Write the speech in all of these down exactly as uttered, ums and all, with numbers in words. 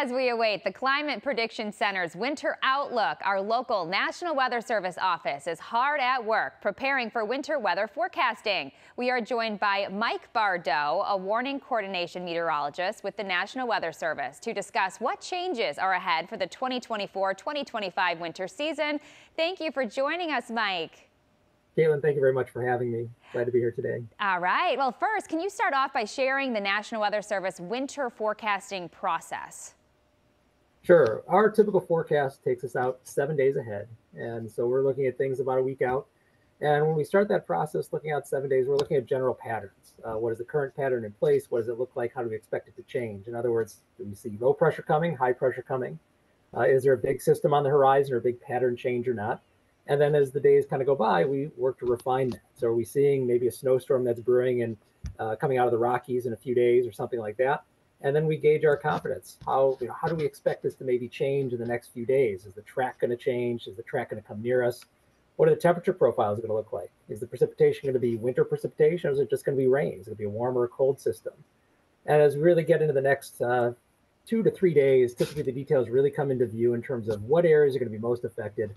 As we await the Climate Prediction Center's winter outlook, our local National Weather Service office is hard at work preparing for winter weather forecasting. We are joined by Mike Bardou, a warning coordination meteorologist with the National Weather Service, to discuss what changes are ahead for the twenty twenty-four twenty twenty-five winter season. Thank you for joining us, Mike. Kaitlin, thank you very much for having me. Glad to be here today. All right. Well, first, can you start off by sharing the National Weather Service winter forecasting process? Sure. Our typical forecast takes us out seven days ahead. And so we're looking at things about a week out. And when we start that process, looking out seven days, we're looking at general patterns. Uh, what is the current pattern in place? What does it look like? How do we expect it to change? In other words, do we see low pressure coming, high pressure coming? Uh, is there a big system on the horizon or a big pattern change or not? And then as the days kind of go by, we work to refine that. So are we seeing maybe a snowstorm that's brewing and uh, coming out of the Rockies in a few days or something like that? And then we gauge our confidence. How, you know, how do we expect this to maybe change in the next few days? Is the track going to change? Is the track going to come near us? What are the temperature profiles going to look like? Is the precipitation going to be winter precipitation, or is it just going to be rain? Is it going to be a warm or a cold system? And as we really get into the next uh, two to three days, typically the details really come into view in terms of what areas are going to be most affected,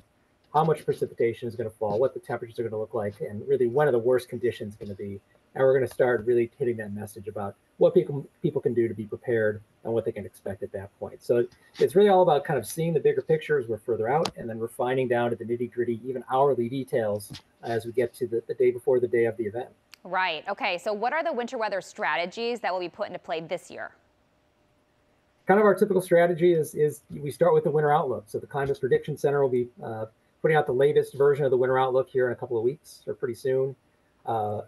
how much precipitation is going to fall, what the temperatures are going to look like, and really when are the worst conditions going to be. And we're going to start really hitting that message about what people people can do to be prepared and what they can expect at that point. So it's really all about kind of seeing the bigger picture as we're further out, and then refining down to the nitty-gritty, even hourly details as we get to the, the day before the day of the event. Right. Okay. So what are the winter weather strategies that will be put into play this year? Kind of our typical strategy is, is we start with the winter outlook. So the Climate Prediction Center will be uh, putting out the latest version of the winter outlook here in a couple of weeks or pretty soon. Uh,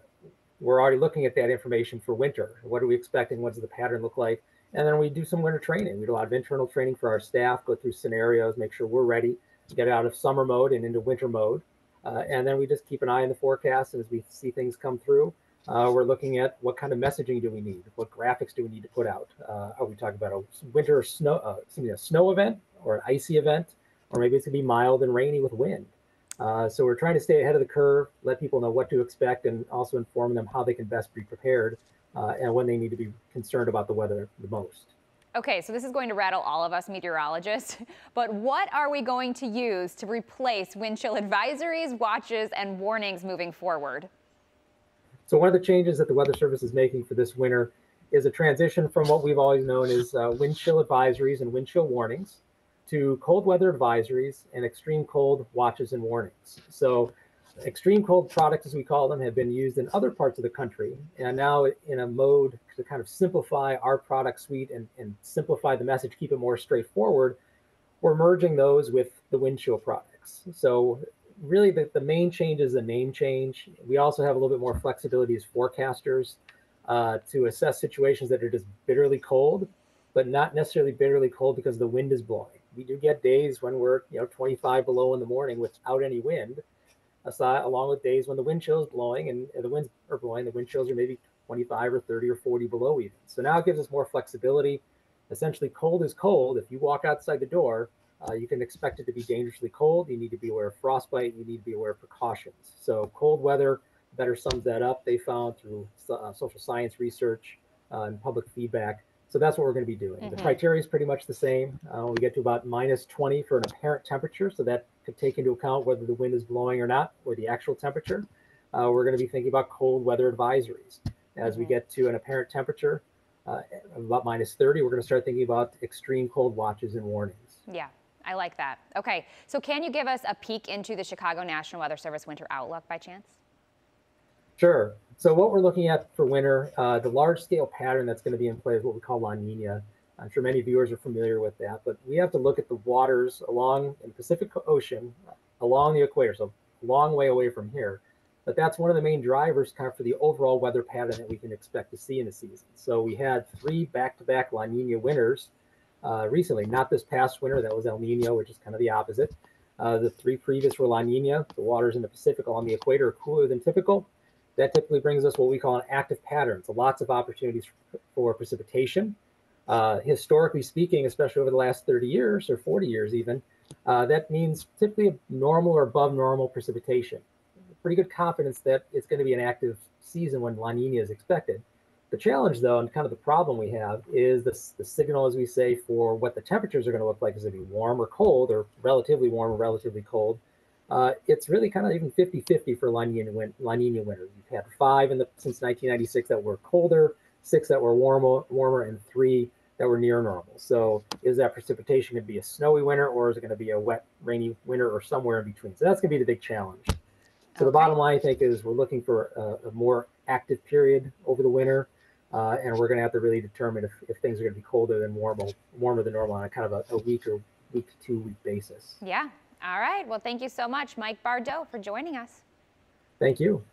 we're already looking at that information for winter. What are we expecting? What does the pattern look like? And then we do some winter training. We do a lot of internal training for our staff, go through scenarios, make sure we're ready to get out of summer mode and into winter mode. Uh, and then we just keep an eye on the forecast. And as we see things come through, uh, we're looking at what kind of messaging do we need? What graphics do we need to put out? Uh, are we talking about a winter snow, uh, excuse me, a snow event or an icy event? Or maybe it's going to be mild and rainy with wind. Uh, so we're trying to stay ahead of the curve, let people know what to expect, and also inform them how they can best be prepared uh, and when they need to be concerned about the weather the most. Okay, so this is going to rattle all of us meteorologists, but what are we going to use to replace wind chill advisories, watches, and warnings moving forward? So one of the changes that the Weather Service is making for this winter is a transition from what we've always known as uh, wind chill advisories and wind chill warnings to cold weather advisories and extreme cold watches and warnings. So extreme cold products, as we call them, have been used in other parts of the country. And now in a mode to kind of simplify our product suite and, and simplify the message, keep it more straightforward, we're merging those with the wind chill products. So really the, the main change is the name change. We also have a little bit more flexibility as forecasters uh, to assess situations that are just bitterly cold, but not necessarily bitterly cold because the wind is blowing. We do get days when we're, you know, twenty-five below in the morning without any wind, aside, along with days when the wind chill is blowing and the winds are blowing, the wind chills are maybe twenty-five or thirty or forty below even. So now it gives us more flexibility. Essentially, cold is cold. If you walk outside the door, uh, you can expect it to be dangerously cold. You need to be aware of frostbite. You need to be aware of precautions. So cold weather better sums that up. They found through uh, social science research uh, and public feedback. So that's what we're going to be doing. Mm-hmm. The criteria is pretty much the same. Uh, we get to about minus twenty for an apparent temperature. So that could take into account whether the wind is blowing or not, or the actual temperature. Uh, we're going to be thinking about cold weather advisories. As mm-hmm. we get to an apparent temperature uh, of about minus thirty, we're going to start thinking about extreme cold watches and warnings. Yeah, I like that. Okay, so can you give us a peek into the Chicago National Weather Service winter outlook by chance? Sure. So what we're looking at for winter, uh, the large-scale pattern that's going to be in play is what we call La Niña. I'm sure many viewers are familiar with that, but we have to look at the waters along in the Pacific Ocean, along the equator, so a long way away from here. But that's one of the main drivers kind of for the overall weather pattern that we can expect to see in the season. So we had three back-to-back La Niña winters uh, recently, not this past winter. That was El Niño, which is kind of the opposite. Uh, the three previous were La Niña. The waters in the Pacific along the equator are cooler than typical. That typically brings us what we call an active pattern. So lots of opportunities for precipitation. Uh, historically speaking, especially over the last thirty years or forty years even, uh, that means typically normal or above normal precipitation. Pretty good confidence that it's going to be an active season when La Niña is expected. The challenge, though, and kind of the problem we have is this, the signal, as we say, for what the temperatures are going to look like. Is it going to be warm or cold, or relatively warm or relatively cold? Uh, it's really kind of even fifty fifty for La Niña, win La Niña winters. You've had five in the, since nineteen ninety-six that were colder, six that were warmer, warmer, and three that were near normal. So is that precipitation going to be a snowy winter, or is it going to be a wet, rainy winter, or somewhere in between? So that's going to be the big challenge. So okay. The bottom line, I think, is we're looking for a, a more active period over the winter. Uh, and we're going to have to really determine if, if things are going to be colder than normal, warmer than normal on a kind of a, a week or week to two week basis. Yeah. All right. Well, thank you so much, Mike Bardou, for joining us. Thank you.